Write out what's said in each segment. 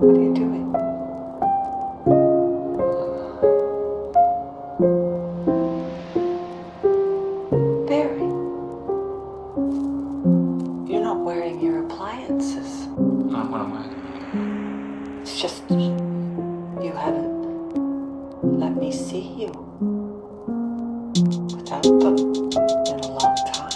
What are you doing? Barry, you're not wearing your appliances. Not what I'm wearing. It's just you haven't let me see you without them in a long time.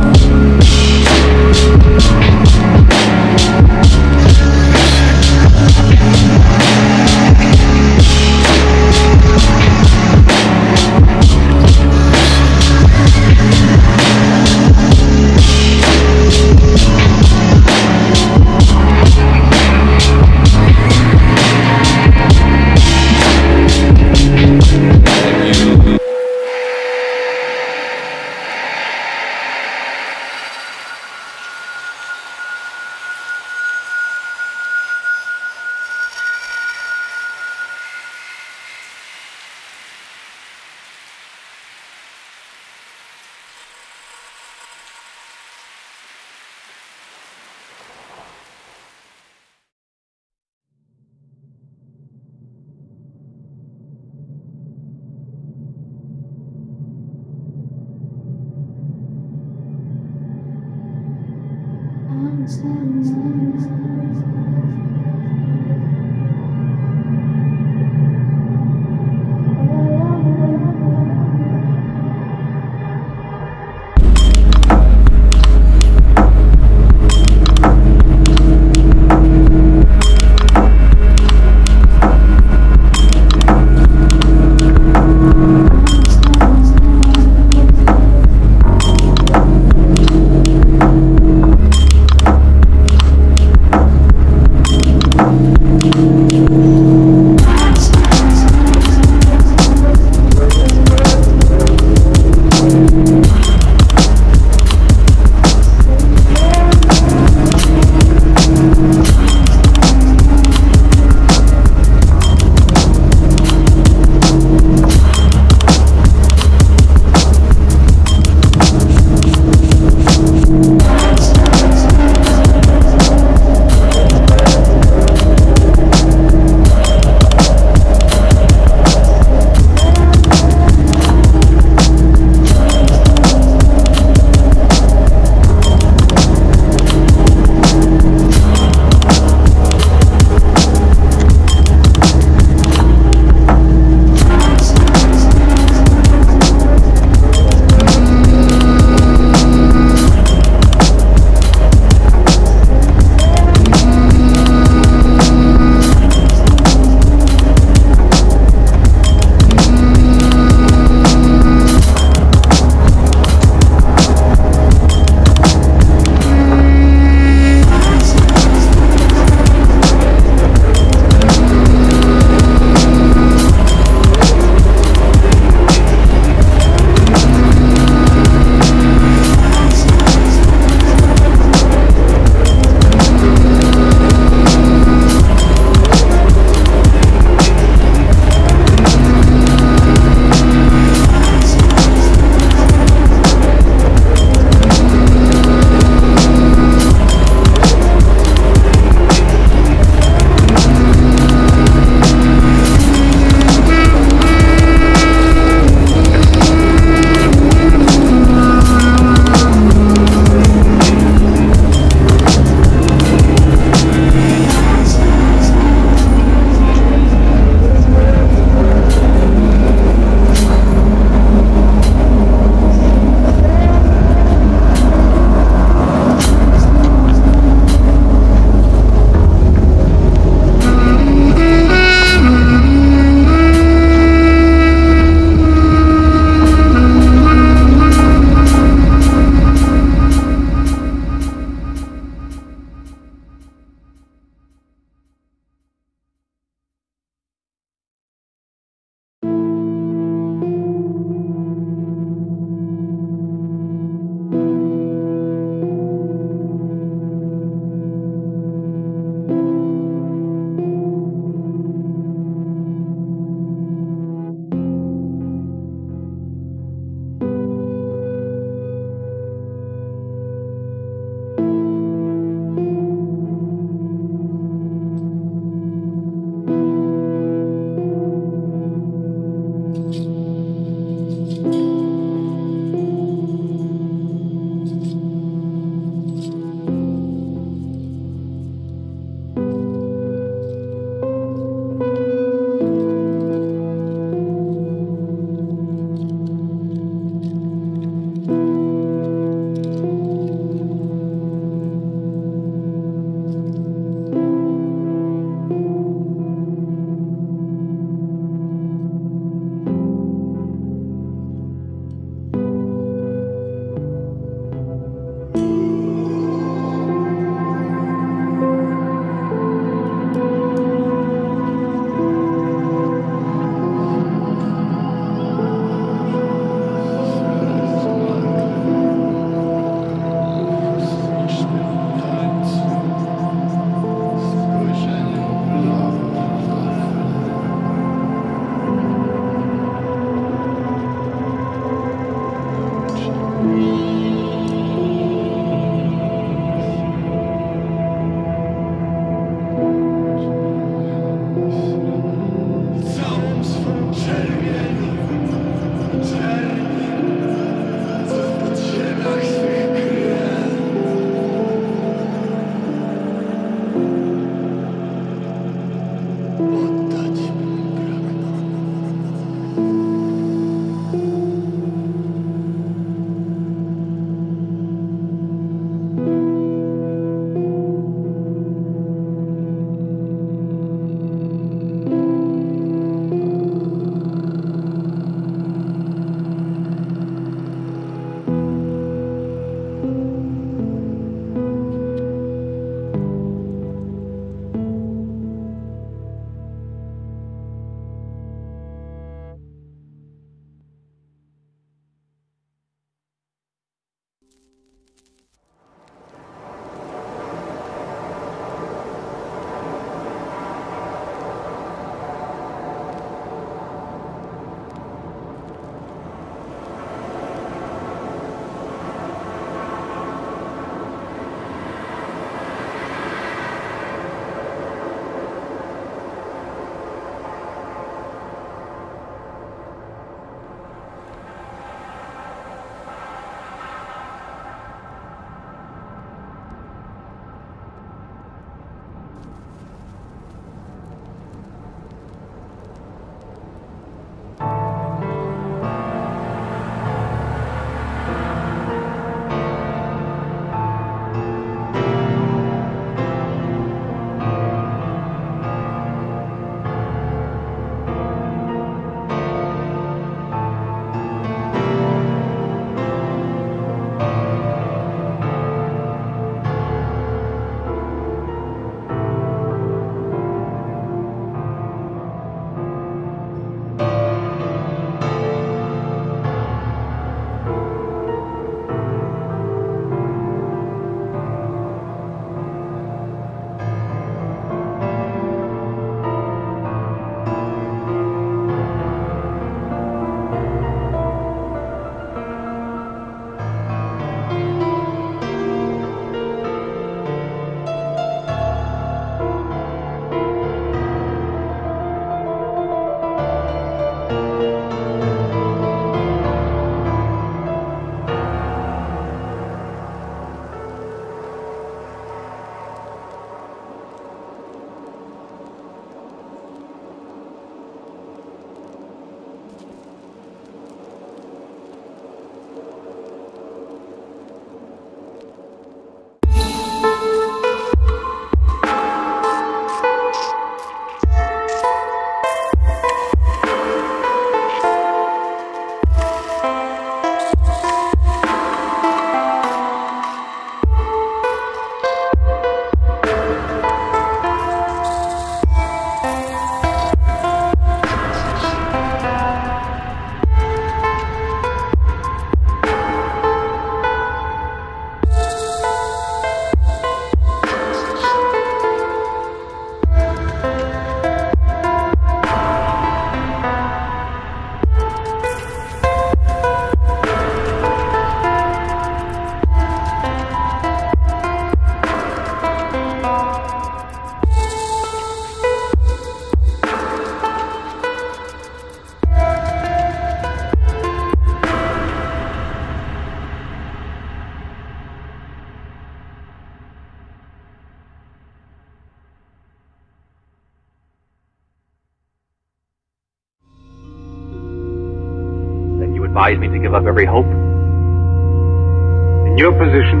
advise me to give up every hope? In your position,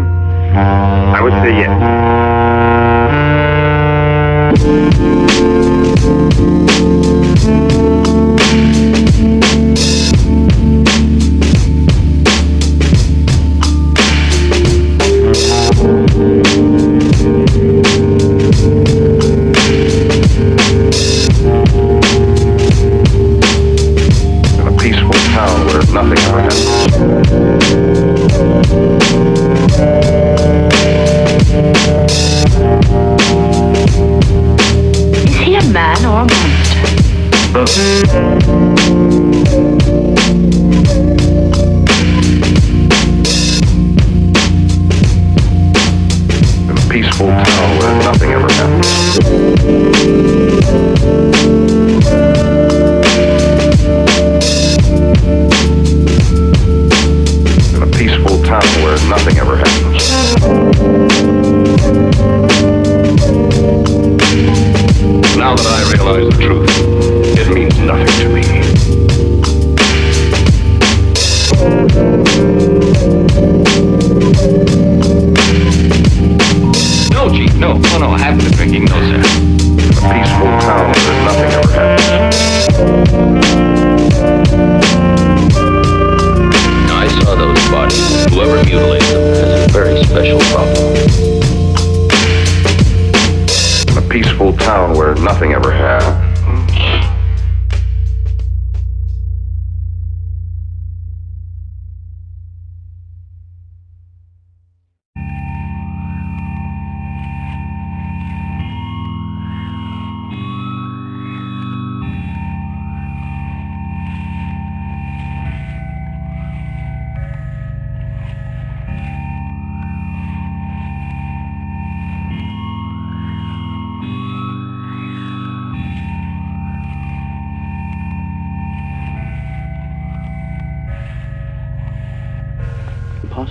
I would say yes.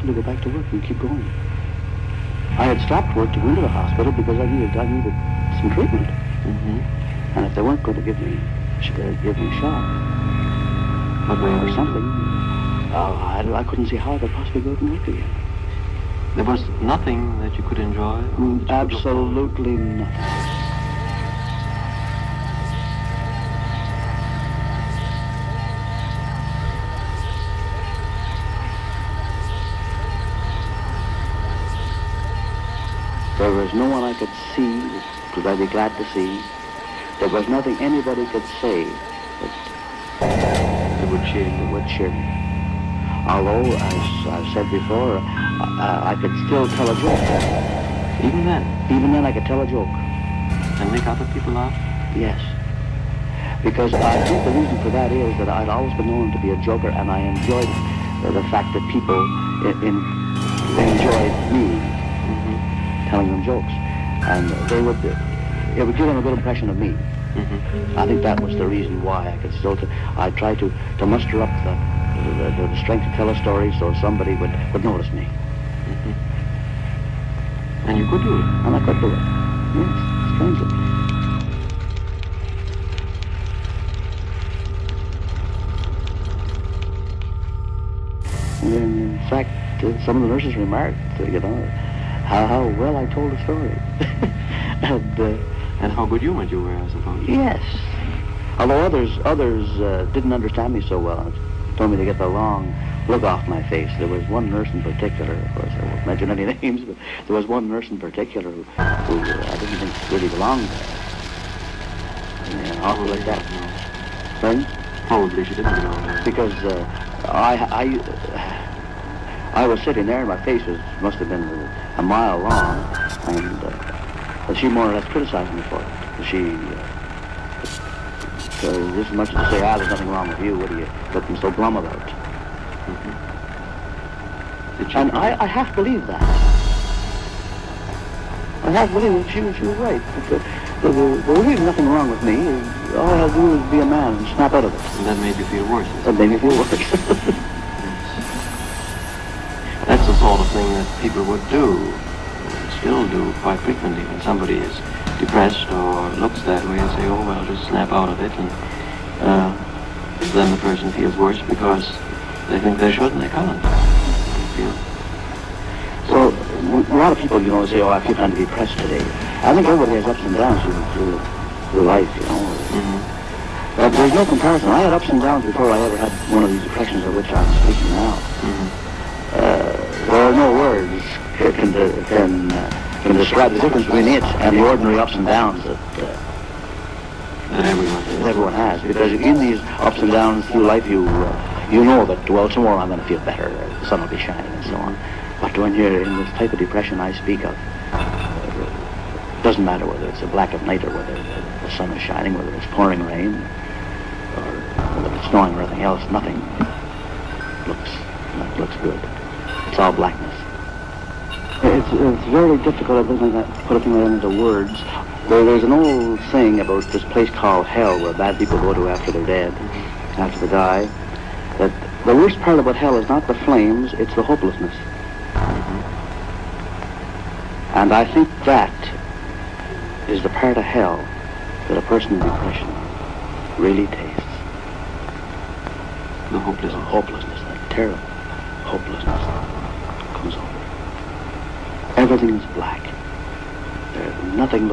To go back to work and keep going. I had stopped work to go into the hospital because I needed some treatment. Mm-hmm. And if they weren't going to give me a shot, or something, I couldn't see how I could possibly go to work again. There was nothing that you could enjoy? Absolutely nothing. There was no one I could see that I'd be glad to see. There was nothing anybody could say that would cheer me. Although, as I've said before, I could still tell a joke. Even then? Even then I could tell a joke. And make other people laugh? Yes. Because I think the reason for that is that I'd always been known to be a joker, and I enjoyed the fact that people enjoyed me. Telling them jokes, and it would give them a good impression of me. Mm-hmm. I think that was the reason why I could still. I tried to muster up the strength to tell a story so somebody would notice me. Mm-hmm. And you could do it. And I could do it. Yes, strangely. In fact, some of the nurses remarked, how well I told the story. and how good humoured you were, I suppose. Yes. Although others didn't understand me so well and told me to get the wrong look off my face. There was one nurse in particular, of course, I won't mention any names, but there was one nurse in particular who I didn't think really belonged there. And awful like that. Pardon? Probably she didn't belong there. Because I was sitting there, and my face must have been a mile long, and she more or less criticized me for it. She, just as much as to say, there's nothing wrong with you, what are you looking so glum about? Mm-hmm. And I half believed that. I half believed that she was right. There was nothing wrong with me. All I had to do was be a man and snap out of it. And that made you feel worse. That made me feel worse. That's the sort of thing that people would do, still do quite frequently when somebody is depressed or looks that way and say, oh, well, just snap out of it. And then the person feels worse because They think they should and they can't. Yeah. So a lot of people, you know, say, oh, I feel kind of depressed today. I think everybody has ups and downs through life, you know. Mm-hmm. But there's no comparison. I had ups and downs before I ever had one of these depressions of which I'm speaking now. Mm-hmm. There are no words can describe the difference between it and the ordinary ups and downs that everyone has, because in these ups and downs through life, you know that, well, tomorrow I'm going to feel better, the sun will be shining, and so on. But when you're in this type of depression I speak of, it doesn't matter whether it's a black of night or whether the sun is shining, whether it's pouring rain, or whether it's snowing or anything else, nothing looks good. It's all blackness. It's very difficult to put a thing into words. Well, there's an old saying about this place called hell, where bad people go to after they're dead, after they die, that the worst part about hell is not the flames, it's the hopelessness. And I think that is the part of hell that a person in depression really tastes. The hopelessness. Hopelessness, that terrible hopelessness comes over. Everything is black. Nothing.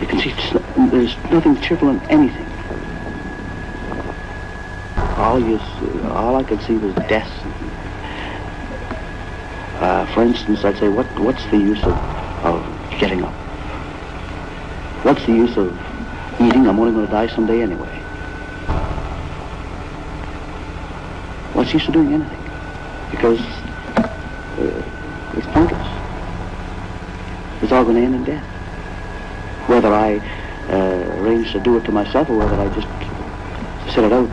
You can see there's nothing cheerful in anything. All I could see was death. For instance, I'd say, what's the use of getting up? What's the use of eating? I'm only going to die someday anyway. What's the use of doing anything? Because it's pointless. It's all going to end in death. Whether I arrange to do it to myself or whether I just set it out.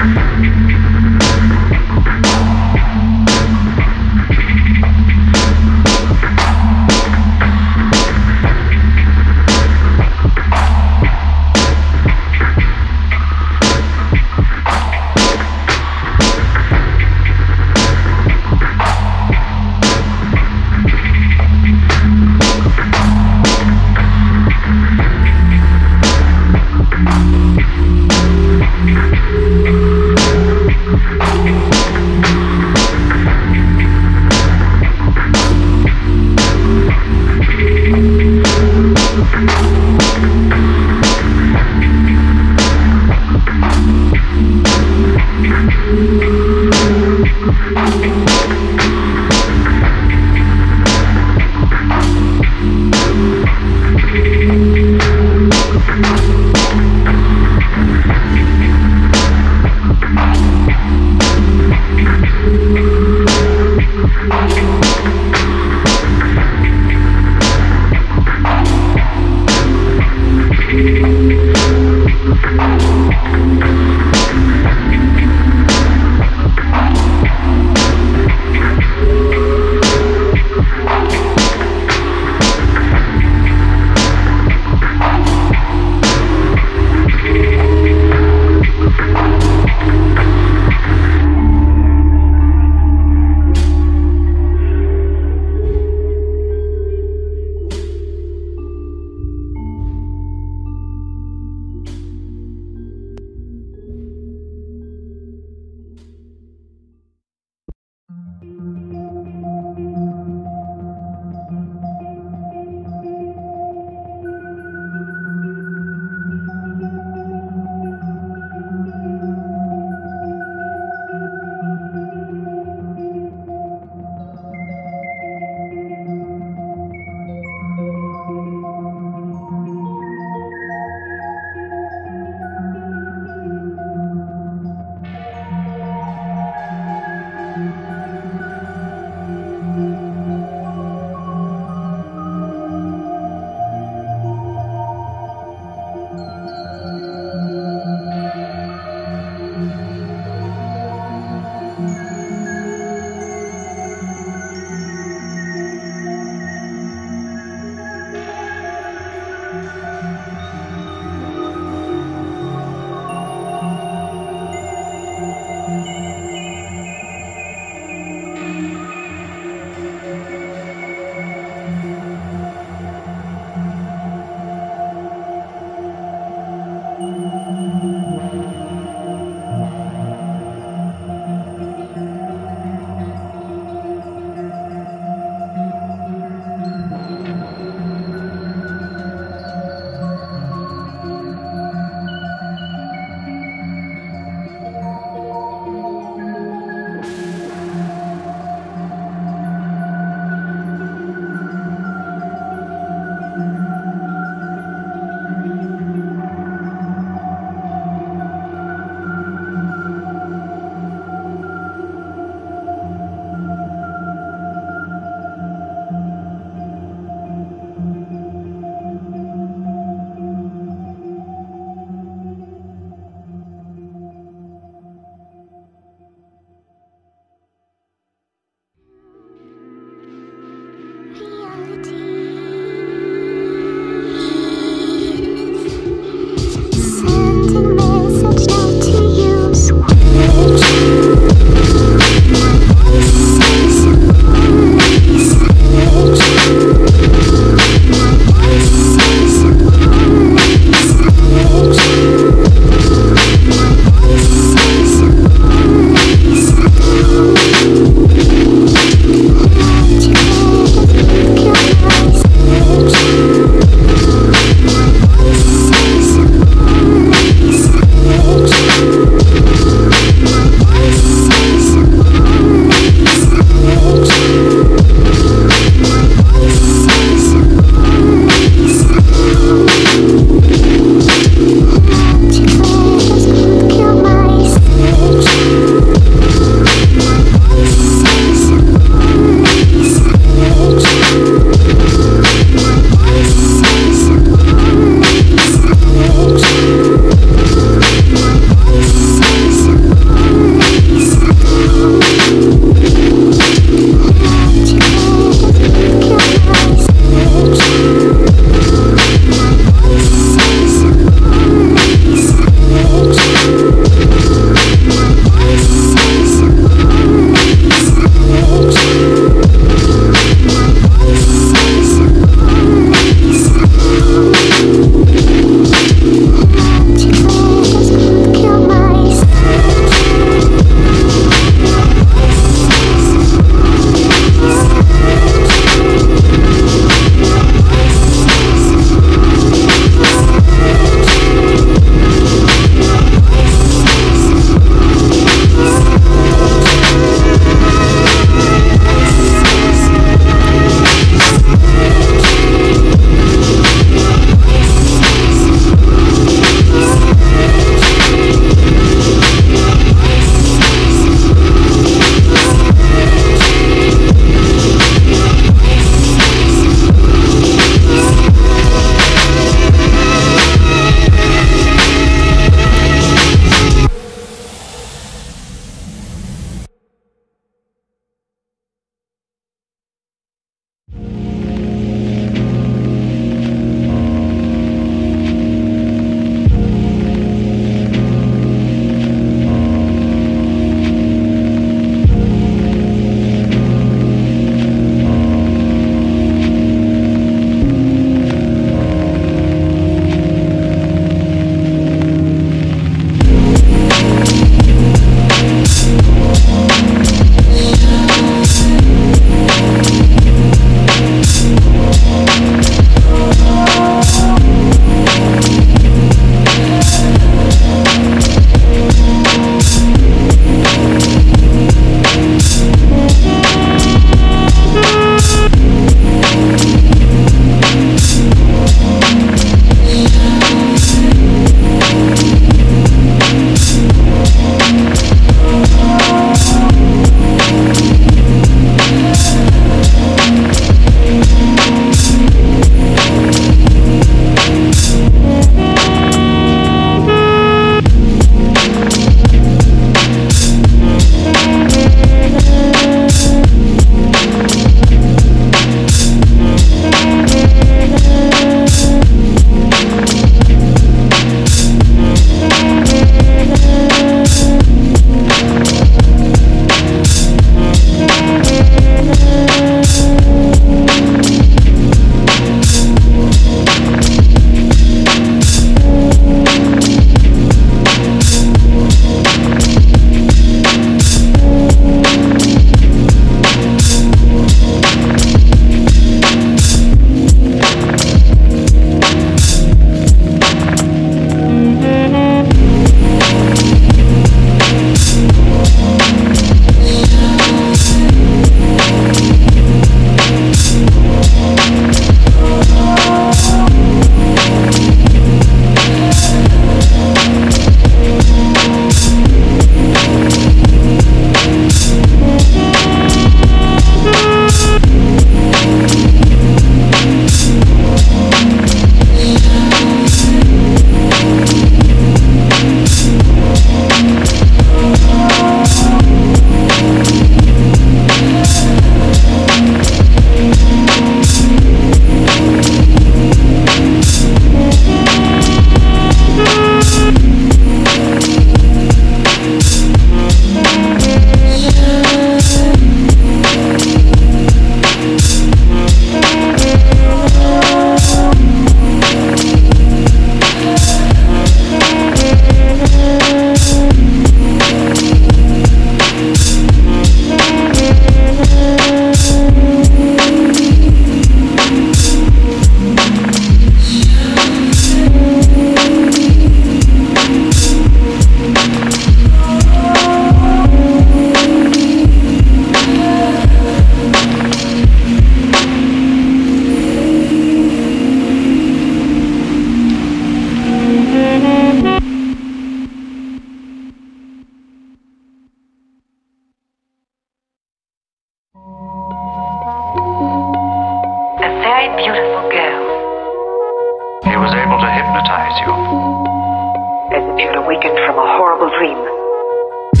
awakened from a horrible dream. Awakened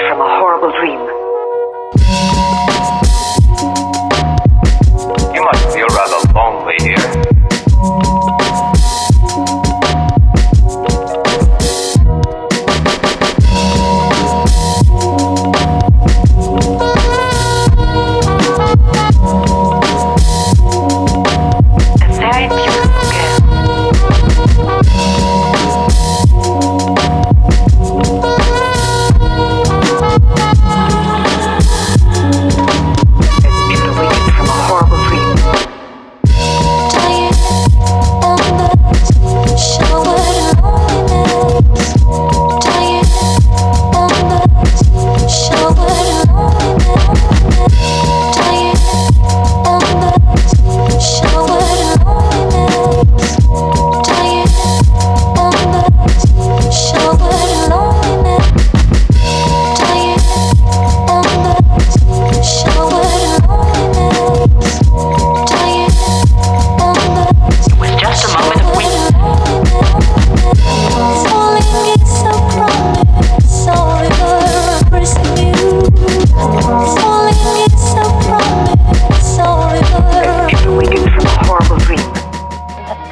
from a horrible dream. You must feel rather lonely here. And there it is again.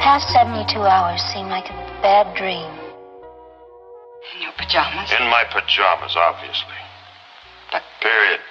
Past 72 hours seem like a bad dream. In your pajamas? In my pajamas, obviously. But... Period.